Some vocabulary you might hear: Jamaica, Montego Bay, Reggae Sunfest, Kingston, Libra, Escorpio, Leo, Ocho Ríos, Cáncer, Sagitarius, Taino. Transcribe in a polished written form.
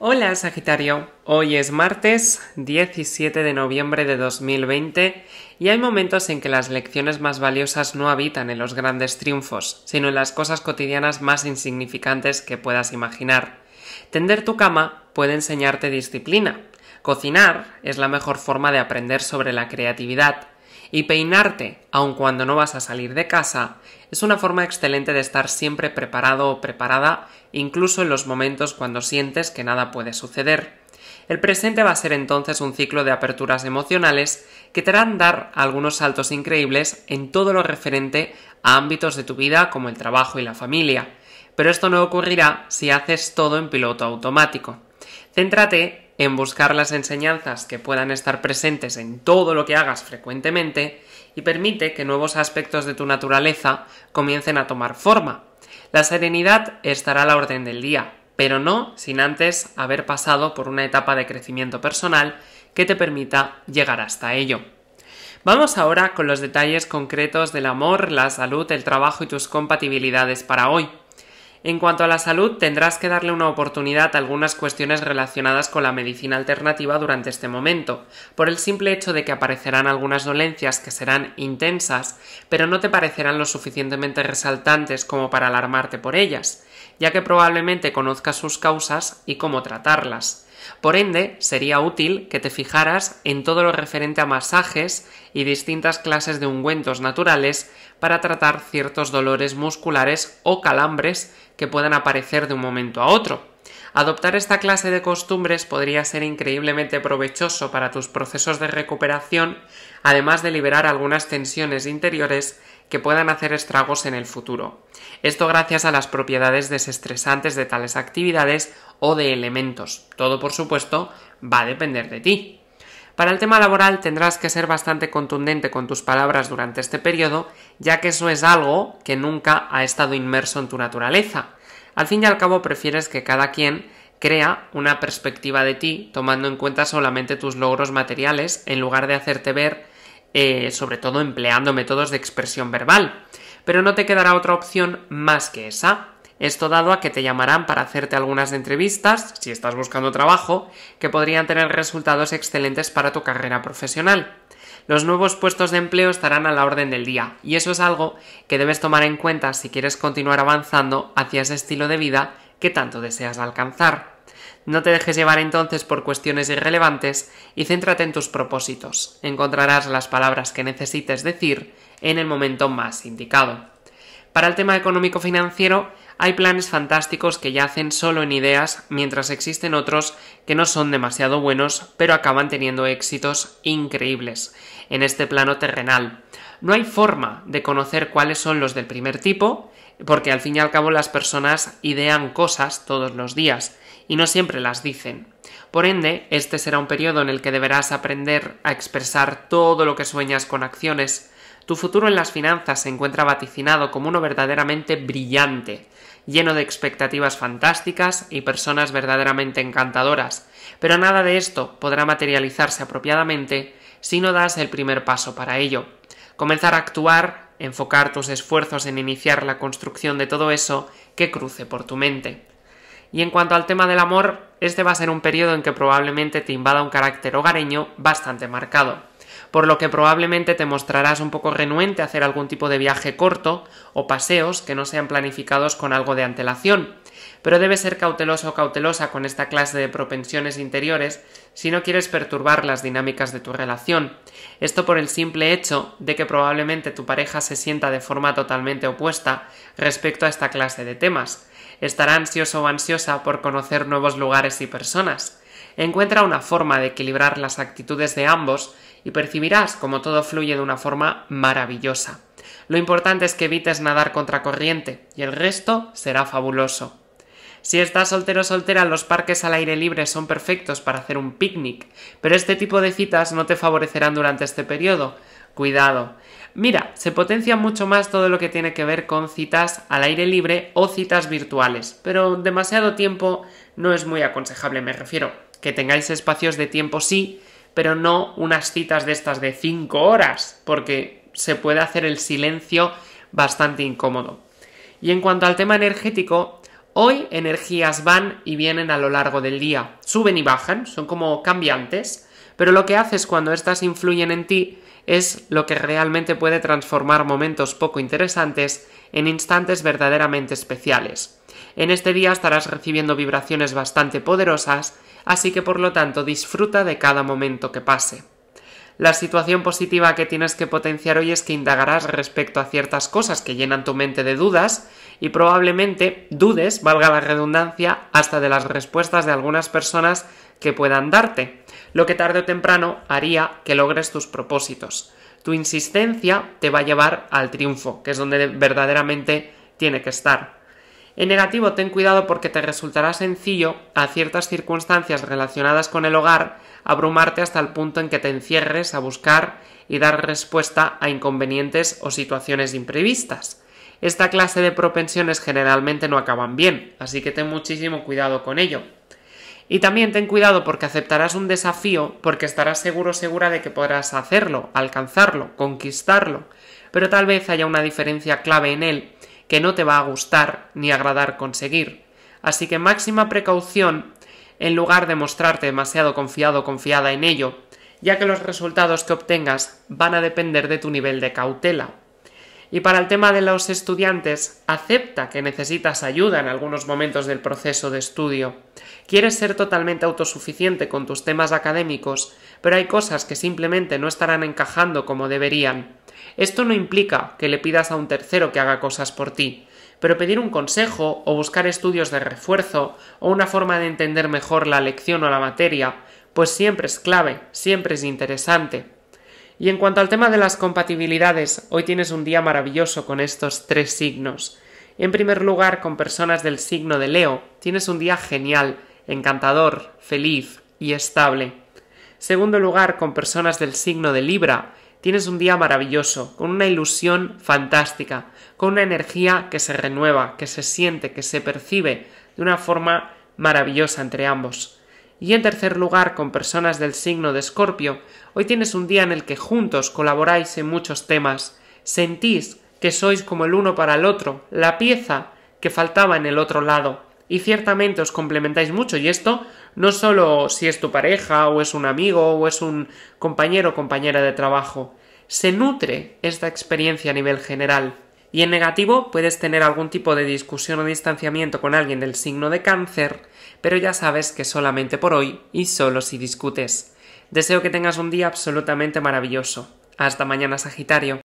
Hola Sagitario, hoy es martes 17 de noviembre de 2020 y hay momentos en que las lecciones más valiosas no habitan en los grandes triunfos, sino en las cosas cotidianas más insignificantes que puedas imaginar. Tender tu cama puede enseñarte disciplina, cocinar es la mejor forma de aprender sobre la creatividad y peinarte, aun cuando no vas a salir de casa, es una forma excelente de estar siempre preparado o preparada incluso en los momentos cuando sientes que nada puede suceder. El presente va a ser entonces un ciclo de aperturas emocionales que te harán dar algunos saltos increíbles en todo lo referente a ámbitos de tu vida como el trabajo y la familia, pero esto no ocurrirá si haces todo en piloto automático. Céntrate en buscar las enseñanzas que puedan estar presentes en todo lo que hagas frecuentemente y permite que nuevos aspectos de tu naturaleza comiencen a tomar forma. La serenidad estará a la orden del día, pero no sin antes haber pasado por una etapa de crecimiento personal que te permita llegar hasta ello. Vamos ahora con los detalles concretos del amor, la salud, el trabajo y tus compatibilidades para hoy. En cuanto a la salud, tendrás que darle una oportunidad a algunas cuestiones relacionadas con la medicina alternativa durante este momento, por el simple hecho de que aparecerán algunas dolencias que serán intensas, pero no te parecerán lo suficientemente resaltantes como para alarmarte por ellas, ya que probablemente conozcas sus causas y cómo tratarlas. Por ende, sería útil que te fijaras en todo lo referente a masajes y distintas clases de ungüentos naturales para tratar ciertos dolores musculares o calambres que puedan aparecer de un momento a otro. Adoptar esta clase de costumbres podría ser increíblemente provechoso para tus procesos de recuperación, además de liberar algunas tensiones interiores que puedan hacer estragos en el futuro. Esto gracias a las propiedades desestresantes de tales actividades o de elementos. Todo, por supuesto, va a depender de ti. Para el tema laboral tendrás que ser bastante contundente con tus palabras durante este periodo, ya que eso es algo que nunca ha estado inmerso en tu naturaleza. Al fin y al cabo, prefieres que cada quien crea una perspectiva de ti, tomando en cuenta solamente tus logros materiales, en lugar de hacerte ver, sobre todo empleando métodos de expresión verbal. Pero no te quedará otra opción más que esa. Esto dado a que te llamarán para hacerte algunas entrevistas, si estás buscando trabajo, que podrían tener resultados excelentes para tu carrera profesional. Los nuevos puestos de empleo estarán a la orden del día, y eso es algo que debes tomar en cuenta si quieres continuar avanzando hacia ese estilo de vida que tanto deseas alcanzar. No te dejes llevar entonces por cuestiones irrelevantes y céntrate en tus propósitos. Encontrarás las palabras que necesites decir en el momento más indicado. Para el tema económico-financiero, hay planes fantásticos que yacen solo en ideas, mientras existen otros que no son demasiado buenos, pero acaban teniendo éxitos increíbles en este plano terrenal. No hay forma de conocer cuáles son los del primer tipo, porque al fin y al cabo las personas idean cosas todos los días y no siempre las dicen. Por ende, este será un periodo en el que deberás aprender a expresar todo lo que sueñas con acciones. Tu futuro en las finanzas se encuentra vaticinado como uno verdaderamente brillante, lleno de expectativas fantásticas y personas verdaderamente encantadoras, pero nada de esto podrá materializarse apropiadamente si no das el primer paso para ello. Comenzar a actuar, enfocar tus esfuerzos en iniciar la construcción de todo eso que cruce por tu mente. Y en cuanto al tema del amor, este va a ser un periodo en que probablemente te invada un carácter hogareño bastante marcado, por lo que probablemente te mostrarás un poco renuente a hacer algún tipo de viaje corto o paseos que no sean planificados con algo de antelación. Pero debes ser cauteloso o cautelosa con esta clase de propensiones interiores si no quieres perturbar las dinámicas de tu relación. Esto por el simple hecho de que probablemente tu pareja se sienta de forma totalmente opuesta respecto a esta clase de temas. Estará ansioso o ansiosa por conocer nuevos lugares y personas. Encuentra una forma de equilibrar las actitudes de ambos y percibirás cómo todo fluye de una forma maravillosa. Lo importante es que evites nadar contracorriente y el resto será fabuloso. Si estás soltero o soltera, los parques al aire libre son perfectos para hacer un picnic, pero este tipo de citas no te favorecerán durante este periodo. Cuidado. Mira, se potencia mucho más todo lo que tiene que ver con citas al aire libre o citas virtuales, pero demasiado tiempo no es muy aconsejable, me refiero. Que tengáis espacios de tiempo sí, pero no unas citas de estas de 5 horas, porque se puede hacer el silencio bastante incómodo. Y en cuanto al tema energético, Hoy energías van y vienen a lo largo del día, suben y bajan, son como cambiantes, pero lo que haces cuando estas influyen en ti es lo que realmente puede transformar momentos poco interesantes en instantes verdaderamente especiales. En este día estarás recibiendo vibraciones bastante poderosas, así que por lo tanto disfruta de cada momento que pase. La situación positiva que tienes que potenciar hoy es que indagarás respecto a ciertas cosas que llenan tu mente de dudas y probablemente dudes, valga la redundancia, hasta de las respuestas de algunas personas que puedan darte, lo que tarde o temprano haría que logres tus propósitos. Tu insistencia te va a llevar al triunfo, que es donde verdaderamente tiene que estar. En negativo, ten cuidado porque te resultará sencillo, a ciertas circunstancias relacionadas con el hogar, abrumarte hasta el punto en que te encierres a buscar y dar respuesta a inconvenientes o situaciones imprevistas. Esta clase de propensiones generalmente no acaban bien, así que ten muchísimo cuidado con ello. Y también ten cuidado porque aceptarás un desafío porque estarás segura de que podrás hacerlo, alcanzarlo, conquistarlo, pero tal vez haya una diferencia clave en él, que no te va a gustar ni agradar conseguir. Así que máxima precaución en lugar de mostrarte demasiado confiado o confiada en ello, ya que los resultados que obtengas van a depender de tu nivel de cautela. Y para el tema de los estudiantes, acepta que necesitas ayuda en algunos momentos del proceso de estudio. Quieres ser totalmente autosuficiente con tus temas académicos, pero hay cosas que simplemente no estarán encajando como deberían. Esto no implica que le pidas a un tercero que haga cosas por ti, pero pedir un consejo o buscar estudios de refuerzo o una forma de entender mejor la lección o la materia, pues siempre es clave, siempre es interesante. Y en cuanto al tema de las compatibilidades, hoy tienes un día maravilloso con estos tres signos. En primer lugar, con personas del signo de Leo, tienes un día genial, encantador, feliz y estable. Segundo lugar, con personas del signo de Libra, tienes un día maravilloso, con una ilusión fantástica, con una energía que se renueva, que se siente, que se percibe de una forma maravillosa entre ambos. Y en tercer lugar, con personas del signo de Escorpio, hoy tienes un día en el que juntos colaboráis en muchos temas, sentís que sois como el uno para el otro, la pieza que faltaba en el otro lado, y ciertamente os complementáis mucho, y esto no solo si es tu pareja, o es un amigo, o es un compañero o compañera de trabajo. Se nutre esta experiencia a nivel general. Y en negativo, puedes tener algún tipo de discusión o distanciamiento con alguien del signo de Cáncer, pero ya sabes que solamente por hoy y solo si discutes. Deseo que tengas un día absolutamente maravilloso. Hasta mañana, Sagitario.